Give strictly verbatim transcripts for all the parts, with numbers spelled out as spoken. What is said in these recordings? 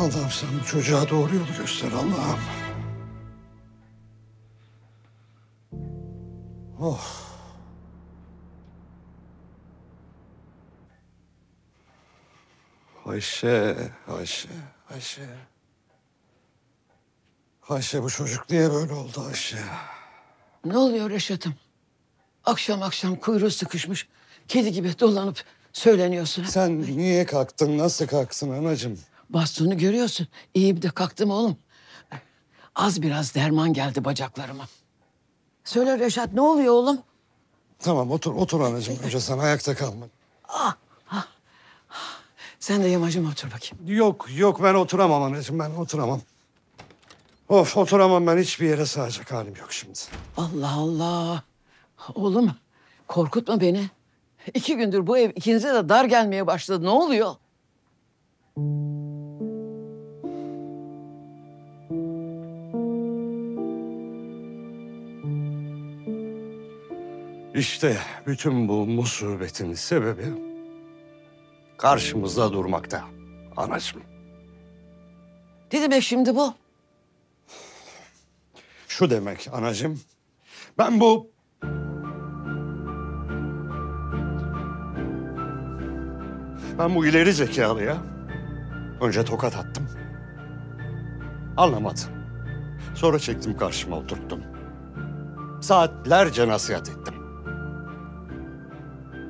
Allah'ım sen bu çocuğa doğru yolu göster Allah'ım. Oh. Ayşe, Ayşe, Ayşe. Ayşe bu çocuk niye böyle oldu Ayşe? Ne oluyor Reşat'ım? Akşam akşam kuyruğu sıkışmış, kedi gibi dolanıp söyleniyorsun. Sen niye kalktın, nasıl kalksın anacığım? Bastonu görüyorsun, iyi de kalktım oğlum. Az biraz derman geldi bacaklarıma. Söyle Reşat, ne oluyor oğlum? Tamam, otur, otur anacığım. Önce sana ayakta kalma. Ah, ah. Sen de yamacıma otur bakayım. Yok, yok ben oturamam anneciğim, ben oturamam. Of, oturamam ben, hiçbir yere sığacak halim yok şimdi. Allah Allah. Oğlum, korkutma beni. İki gündür bu ev ikinize de dar gelmeye başladı. Ne oluyor? İşte bütün bu musibetin sebebi karşımızda durmakta anacığım. Ne demek şimdi bu? Şu demek anacığım, ben bu... Ben bu ileri zekalıya önce tokat attım. Anlamadı. Sonra çektim karşıma oturttum. Saatlerce nasihat ettim.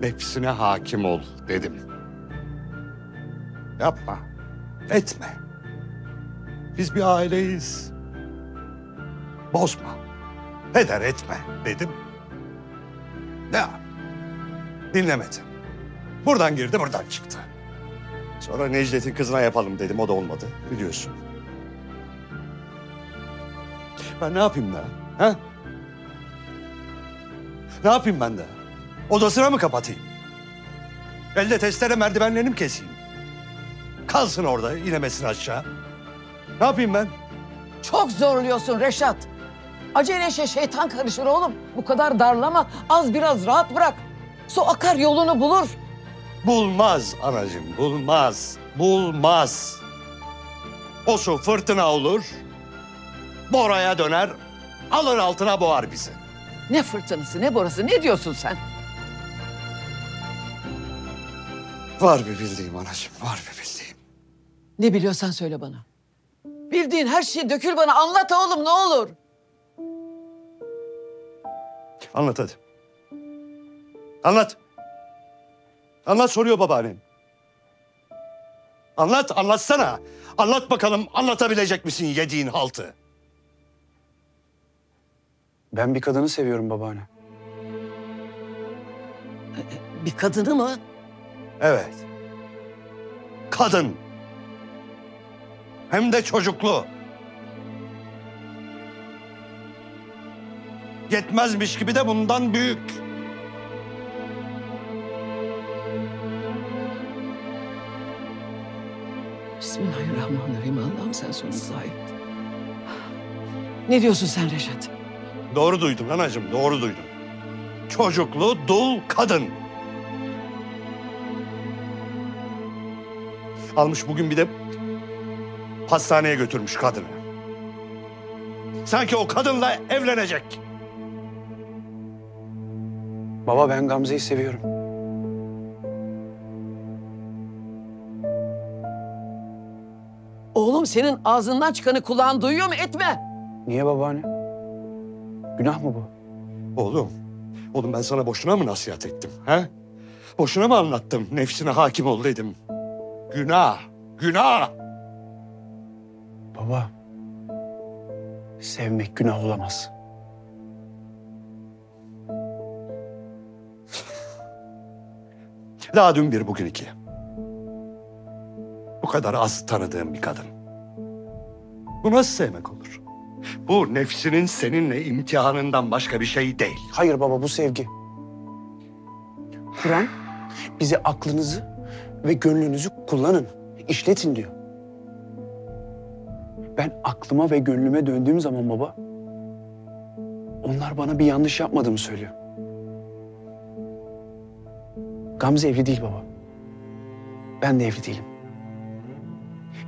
Nefsine hakim ol dedim. Yapma, etme. Biz bir aileyiz. Bozma, heder etme dedim. Ne? Dinlemedi. Buradan girdi, buradan çıktı. Sonra Necdet'in kızına yapalım dedim, o da olmadı biliyorsun. Ben ne yapayım da? Ha? Ne yapayım ben de? Odasına mı kapatayım? Elde testere merdivenlerini mi keseyim? Kalsın orada, inemesin aşağı. Ne yapayım ben? Çok zorluyorsun Reşat. Aceleşe şeytan karışır oğlum. Bu kadar darlama, az biraz rahat bırak. Su akar yolunu bulur. Bulmaz anacığım, bulmaz, bulmaz. O su fırtına olur, boraya döner, alır altına boğar bizi. Ne fırtınası, ne borası, ne diyorsun sen? Var bir bildiğim anacığım, var bir bildiğim. Ne biliyorsan söyle bana. Bildiğin her şeyi dökül bana, anlat oğlum ne olur. Anlat hadi. Anlat. Anlat soruyor babaannen. Anlat, anlatsana. Anlat bakalım, anlatabilecek misin yediğin haltı? Ben bir kadını seviyorum babaanne. Bir kadını mı? Evet. Kadın. Hem de çocuklu. Yetmezmiş gibi de bundan büyük. Bismillahirrahmanirrahim. Allah'ım sen sonumuza ait. Ne diyorsun sen Reşat? Doğru duydum anacığım, doğru duydum. Çocuklu, dul kadın. Almış bugün bir de hastaneye götürmüş kadını. Sanki o kadınla evlenecek. Baba ben Gamze'yi seviyorum. Oğlum senin ağzından çıkanı kulağın duyuyor mu? Etme. Niye babaanne? Günah mı bu? Oğlum, oğlum ben sana boşuna mı nasihat ettim? He? Boşuna mı anlattım? Nefsine hakim ol dedim. Günah, günah. Baba, sevmek günah olamaz. Daha dün bir, bugün iki. Bu kadar az tanıdığım bir kadın. Bu nasıl sevmek olur? Bu nefsinin seninle imtihanından başka bir şey değil. Hayır baba, bu sevgi. Nuran bize aklınızı ve gönlünüzü kullanın, işletin diyor. Ben aklıma ve gönlüme döndüğüm zaman baba, onlar bana bir yanlış yapmadığımı söylüyor. Gamze evli değil baba. Ben de evli değilim.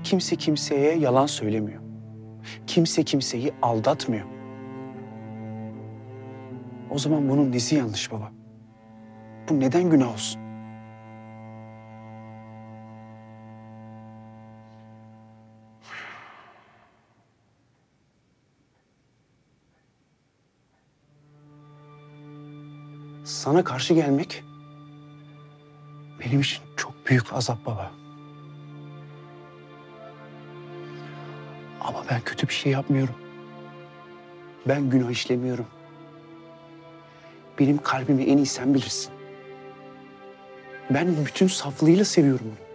Kimse kimseye yalan söylemiyor. Kimse kimseyi aldatmıyor. O zaman bunun nesi yanlış baba? Bu neden günah olsun? Sana karşı gelmek benim için çok büyük azap baba. Ama ben kötü bir şey yapmıyorum. Ben günah işlemiyorum. Benim kalbimi en iyi sen bilirsin. Ben bütün saflığıyla seviyorum onu.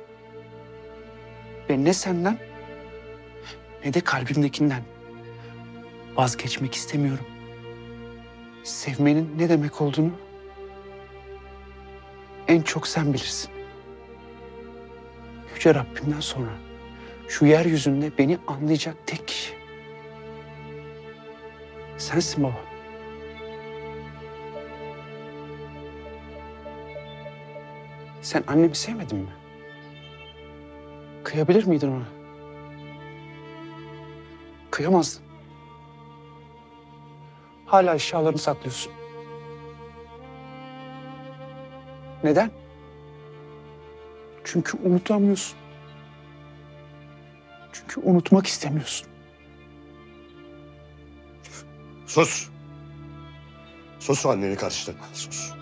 Ve ne senden ne de kalbimdekinden vazgeçmek istemiyorum. Sevmenin ne demek olduğunu en çok sen bilirsin. Yüce Rabbimden sonra şu yeryüzünde beni anlayacak tek kişi sensin baba. Sen annemi sevmedin mi? Kıyabilir miydin ona? Kıyamazdın. Hala eşyalarını saklıyorsun. Neden? Çünkü unutamıyorsun. Çünkü unutmak istemiyorsun. Sus. Sus, anneni karıştırma. Sus.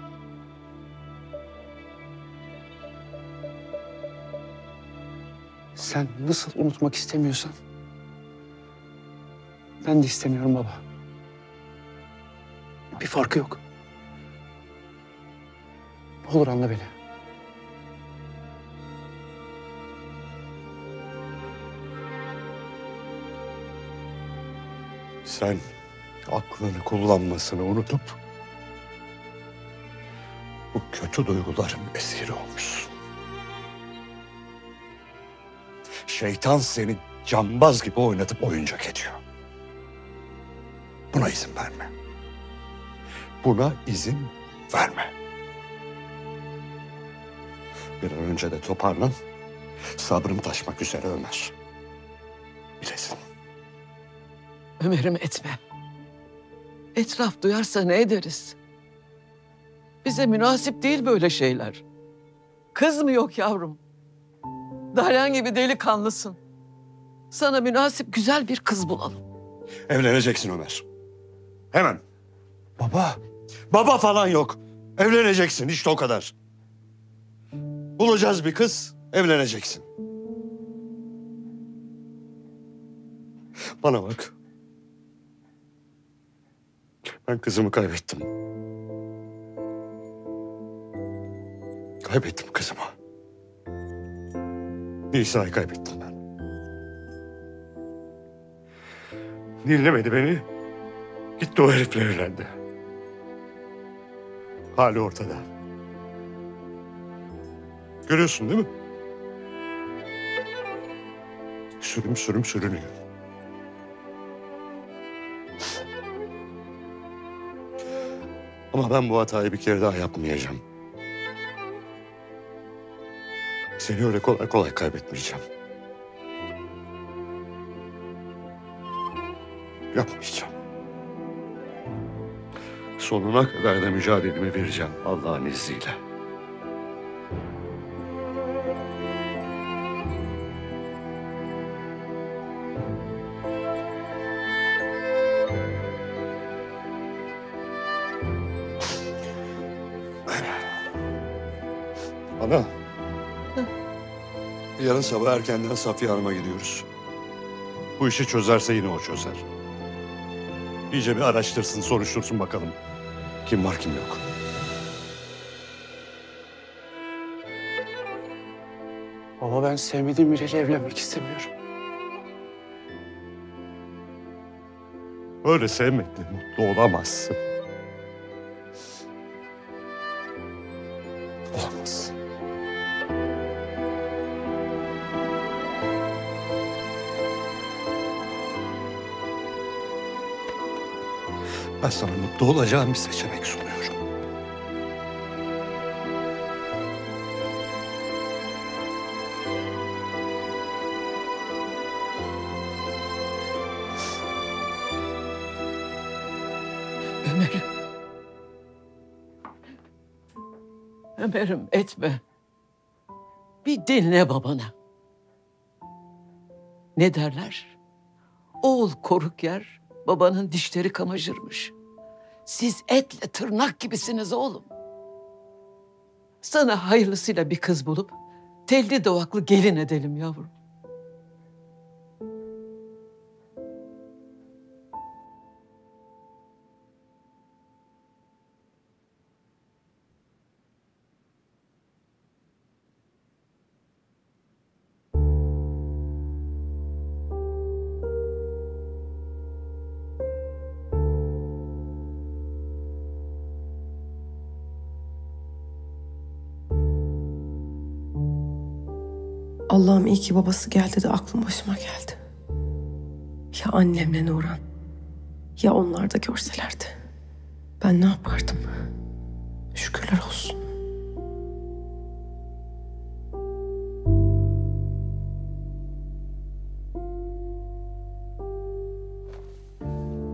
Sen nasıl unutmak istemiyorsan ben de istemiyorum baba. Bir farkı yok. Ne olur anla beni. Sen aklını kullanmasını unutup bu kötü duyguların esiri olmuşsun. Şeytan seni cambaz gibi oynatıp oyuncak ediyor. Buna izin verme. Buna izin verme. Bir an önce de toparlan. Sabrım taşmak üzere Ömer. Bilesin. Ömer'im etme. Etraf duyarsa ne ederiz? Bize münasip değil böyle şeyler. Kız mı yok yavrum? Dalyan gibi delikanlısın. Sana münasip güzel bir kız bulalım. Evleneceksin Ömer. Hemen. Baba. Baba falan yok. Evleneceksin işte o kadar. Bulacağız bir kız, evleneceksin. Bana bak. Ben kızımı kaybettim. Kaybettim kızımı. Nisa'yı kaybettim ben. Dinlemedi beni. Gitti o herifle evlendi. Hali ortada. Görüyorsun değil mi? Sürüm sürüm sürünüyor. Ama ben bu hatayı bir kere daha yapmayacağım. Seni öyle kolay kolay kaybetmeyeceğim. Yapmayacağım. Sonuna kadar da mücadelemi vereceğim Allah'ın izniyle. Ana. Yarın sabah erkenden Safiye Hanım'a gidiyoruz. Bu işi çözerse yine o çözer. İyice bir araştırsın, soruştursun bakalım. Kim var kim yok. Ama ben sevmediğim biriyle evlenmek istemiyorum. Öyle sevmekle mutlu olamazsın. Olamazsın. Ben sana mutlu olacağım bir seçenek sunuyorum. Ömer'im etme. Bir dinle babana. Ne derler? Oğul koruk yer, babanın dişleri kamaşırmış. Siz etle tırnak gibisiniz oğlum. Sana hayırlısıyla bir kız bulup telli duvaklı gelin edelim yavrum. Allah'ım iyi ki babası geldi de aklım başıma geldi. Ya annemle Nuran, ya onlar da görselerdi. Ben ne yapardım? Şükürler olsun.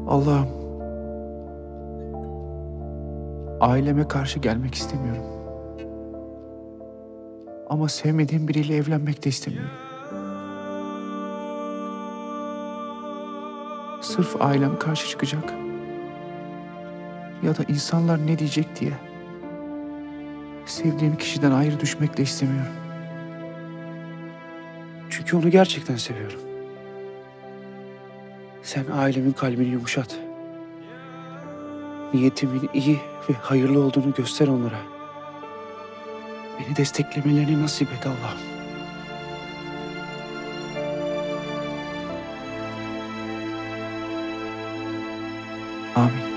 Allah'ım, aileme karşı gelmek istemiyorum. Ama sevmediğim biriyle evlenmek de istemiyorum. Sırf ailem karşı çıkacak ya da insanlar ne diyecek diye sevdiğim kişiden ayrı düşmek de istemiyorum. Çünkü onu gerçekten seviyorum. Sen ailemin kalbini yumuşat. Niyetimin iyi ve hayırlı olduğunu göster onlara. Beni desteklemelerini nasip et Allah'ım. Amin.